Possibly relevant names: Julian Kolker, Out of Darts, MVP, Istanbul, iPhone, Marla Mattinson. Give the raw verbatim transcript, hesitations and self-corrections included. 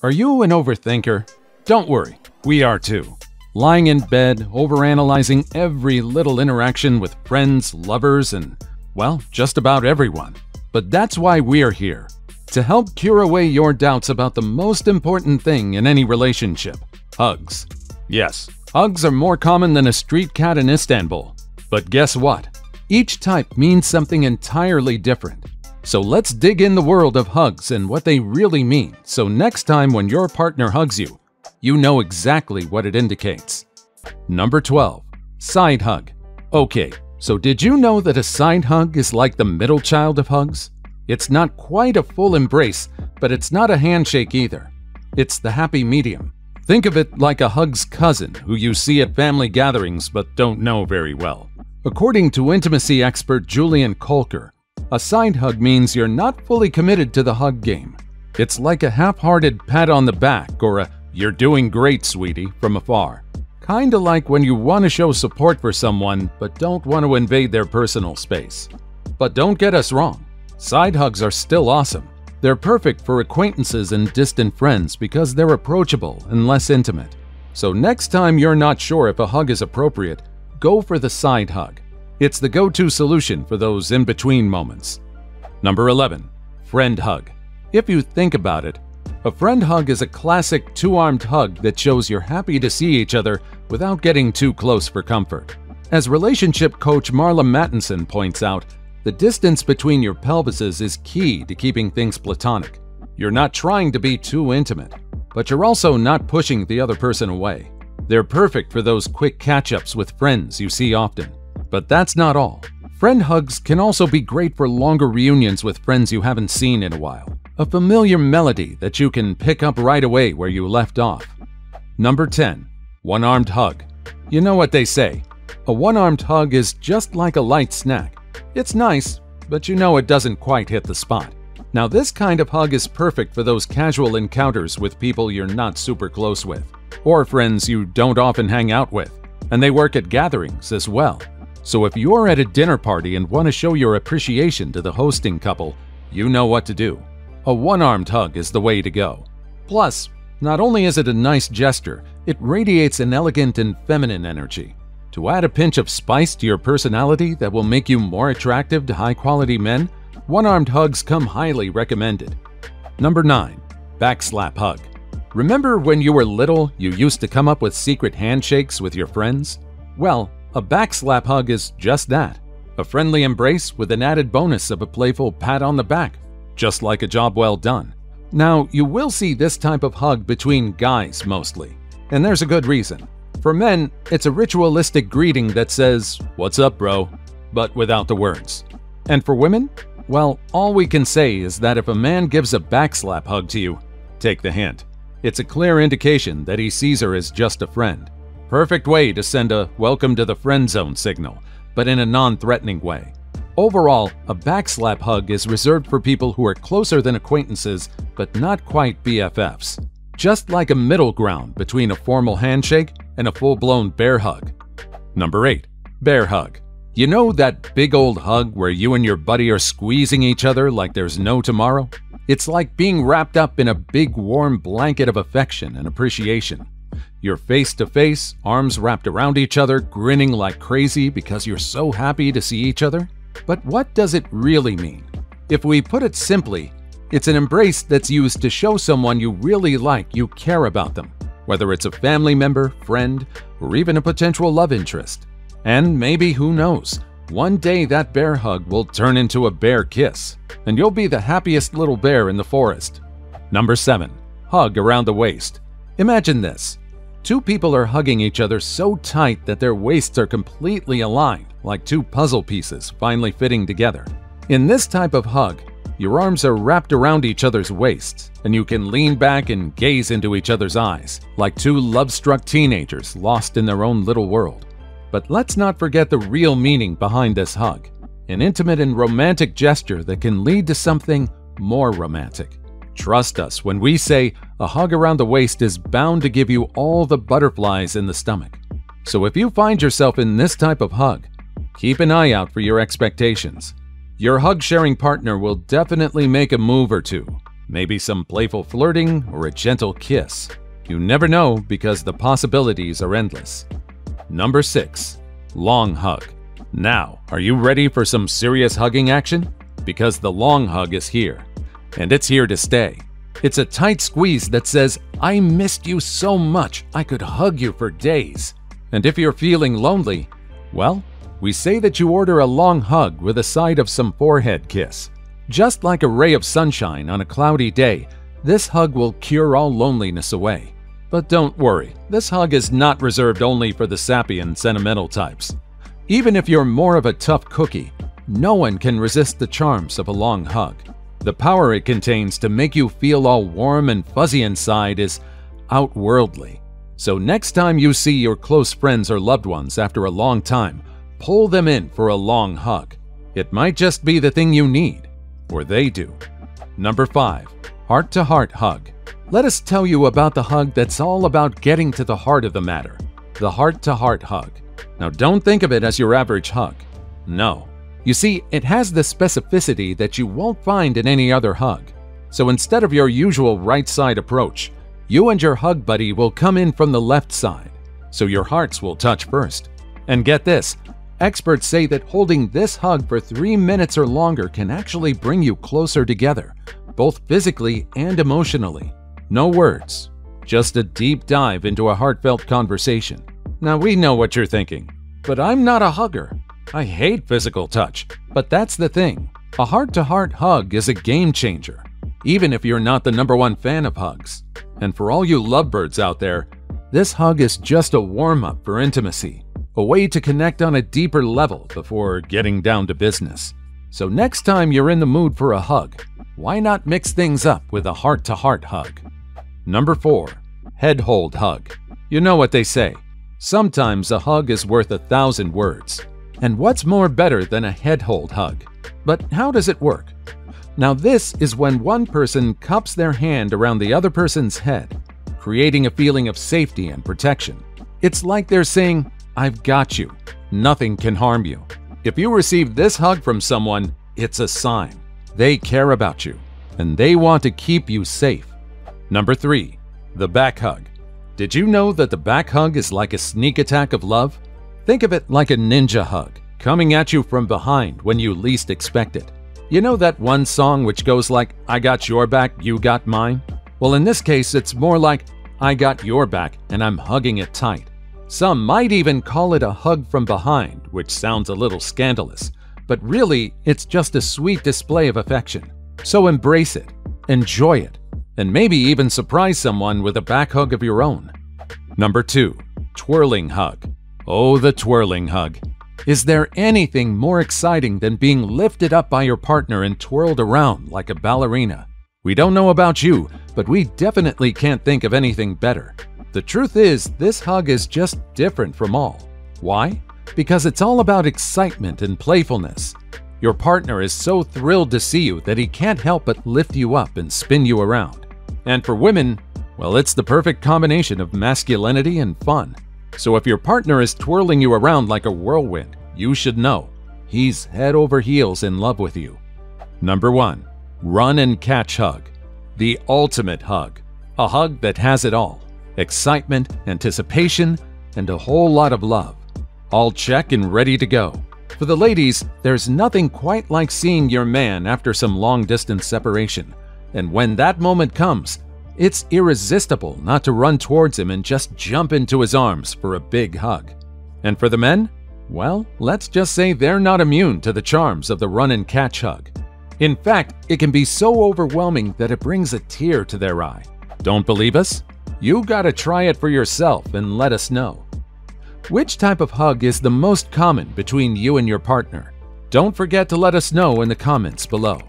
Are you an overthinker? Don't worry, we are too. Lying in bed, overanalyzing every little interaction with friends, lovers, and, well, just about everyone. But that's why we're here, to help cure away your doubts about the most important thing in any relationship, hugs. Yes, hugs are more common than a street cat in Istanbul. But guess what? Each type means something entirely different. So let's dig in the world of hugs and what they really mean, so next time when your partner hugs you, you know exactly what it indicates. Number twelve. Side hug. Okay, so did you know that a side hug is like the middle child of hugs? It's not quite a full embrace, but it's not a handshake either. It's the happy medium. Think of it like a hug's cousin who you see at family gatherings but don't know very well. According to intimacy expert Julian Kolker, a side hug means you're not fully committed to the hug game. It's like a half-hearted pat on the back or a "You're doing great, sweetie," from afar. Kinda like when you want to show support for someone but don't want to invade their personal space. But don't get us wrong, side hugs are still awesome. They're perfect for acquaintances and distant friends because they're approachable and less intimate. So next time you're not sure if a hug is appropriate, go for the side hug. It's the go-to solution for those in-between moments. Number eleven. Friend hug. If you think about it, a friend hug is a classic two-armed hug that shows you're happy to see each other without getting too close for comfort. As relationship coach Marla Mattinson points out, the distance between your pelvises is key to keeping things platonic. You're not trying to be too intimate, but you're also not pushing the other person away. They're perfect for those quick catch-ups with friends you see often. But that's not all. Friend hugs can also be great for longer reunions with friends you haven't seen in a while. A familiar melody that you can pick up right away where you left off. Number ten. One-armed hug. You know what they say. A one-armed hug is just like a light snack. It's nice, but you know it doesn't quite hit the spot. Now this kind of hug is perfect for those casual encounters with people you're not super close with, or friends you don't often hang out with, and they work at gatherings as well. So if you're at a dinner party and want to show your appreciation to the hosting couple, you know what to do. A one-armed hug is the way to go. Plus, not only is it a nice gesture, it radiates an elegant and feminine energy. To add a pinch of spice to your personality that will make you more attractive to high-quality men, one-armed hugs come highly recommended. Number nine. Backslap hug. Remember when you were little, you used to come up with secret handshakes with your friends? Well, a backslap hug is just that. A friendly embrace with an added bonus of a playful pat on the back. Just like a job well done. Now, you will see this type of hug between guys mostly, and there's a good reason. For men, it's a ritualistic greeting that says, "What's up, bro?" but without the words. And for women? Well, all we can say is that if a man gives a backslap hug to you, take the hint. It's a clear indication that he sees her as just a friend. Perfect way to send a welcome to the friend zone signal, but in a non-threatening way. Overall, a backslap hug is reserved for people who are closer than acquaintances but not quite B F Fs. Just like a middle ground between a formal handshake and a full-blown bear hug. Number eight. Bear hug. You know that big old hug where you and your buddy are squeezing each other like there's no tomorrow? It's like being wrapped up in a big warm blanket of affection and appreciation. You're face-to-face, arms wrapped around each other, grinning like crazy because you're so happy to see each other. But what does it really mean? If we put it simply, it's an embrace that's used to show someone you really like you care about them, whether it's a family member, friend, or even a potential love interest. And maybe, who knows, one day that bear hug will turn into a bear kiss, and you'll be the happiest little bear in the forest. Number seven. Hug around the waist. Imagine this. Two people are hugging each other so tight that their waists are completely aligned, like two puzzle pieces finally fitting together. In this type of hug, your arms are wrapped around each other's waists, and you can lean back and gaze into each other's eyes, like two love-struck teenagers lost in their own little world. But let's not forget the real meaning behind this hug, an intimate and romantic gesture that can lead to something more romantic. Trust us when we say a hug around the waist is bound to give you all the butterflies in the stomach. So if you find yourself in this type of hug, keep an eye out for your expectations. Your hug-sharing partner will definitely make a move or two. Maybe some playful flirting or a gentle kiss. You never know because the possibilities are endless. Number six. Long hug. Now, are you ready for some serious hugging action? Because the long hug is here. And it's here to stay. It's a tight squeeze that says, I missed you so much, I could hug you for days. And if you're feeling lonely, well, we say that you order a long hug with a side of some forehead kiss. Just like a ray of sunshine on a cloudy day, this hug will cure all loneliness away. But don't worry, this hug is not reserved only for the sappy and sentimental types. Even if you're more of a tough cookie, no one can resist the charms of a long hug. The power it contains to make you feel all warm and fuzzy inside is outworldly. So next time you see your close friends or loved ones after a long time, pull them in for a long hug. It might just be the thing you need, or they do. Number five. Heart-to-heart hug. Let us tell you about the hug that's all about getting to the heart of the matter. The heart-to-heart hug. Now don't think of it as your average hug. No. You see, it has the specificity that you won't find in any other hug. So instead of your usual right-side approach, you and your hug buddy will come in from the left side, so your hearts will touch first. And get this, experts say that holding this hug for three minutes or longer can actually bring you closer together, both physically and emotionally. No words, just a deep dive into a heartfelt conversation. Now we know what you're thinking, but I'm not a hugger. I hate physical touch, but that's the thing. A heart-to-heart hug is a game changer, even if you're not the number one fan of hugs. And for all you lovebirds out there, this hug is just a warm-up for intimacy, a way to connect on a deeper level before getting down to business. So next time you're in the mood for a hug, why not mix things up with a heart-to-heart hug? Number four. Head hold hug. You know what they say. Sometimes a hug is worth a thousand words. And what's more better than a head hold hug? But how does it work? Now this is when one person cups their hand around the other person's head, creating a feeling of safety and protection. It's like they're saying, I've got you. Nothing can harm you. If you receive this hug from someone, it's a sign. They care about you, and they want to keep you safe. Number three. The back hug. Did you know that the back hug is like a sneak attack of love? Think of it like a ninja hug, coming at you from behind when you least expect it. You know that one song which goes like, I got your back, you got mine? Well, in this case, it's more like, I got your back, and I'm hugging it tight. Some might even call it a hug from behind, which sounds a little scandalous, but really, it's just a sweet display of affection. So embrace it, enjoy it, and maybe even surprise someone with a back hug of your own. Number two. Twirling hug. Oh, the twirling hug. Is there anything more exciting than being lifted up by your partner and twirled around like a ballerina? We don't know about you, but we definitely can't think of anything better. The truth is, this hug is just different from all. Why? Because it's all about excitement and playfulness. Your partner is so thrilled to see you that he can't help but lift you up and spin you around. And for women, well, it's the perfect combination of masculinity and fun. So if your partner is twirling you around like a whirlwind, you should know he's head over heels in love with you. Number one. Run and catch hug. The ultimate hug. A hug that has it all. Excitement, anticipation, and a whole lot of love. All check and ready to go. For the ladies, there's nothing quite like seeing your man after some long-distance separation. And when that moment comes, it's irresistible not to run towards him and just jump into his arms for a big hug. And for the men? Well, let's just say they're not immune to the charms of the run and catch hug. In fact, it can be so overwhelming that it brings a tear to their eye. Don't believe us? You gotta try it for yourself and let us know. Which type of hug is the most common between you and your partner? Don't forget to let us know in the comments below.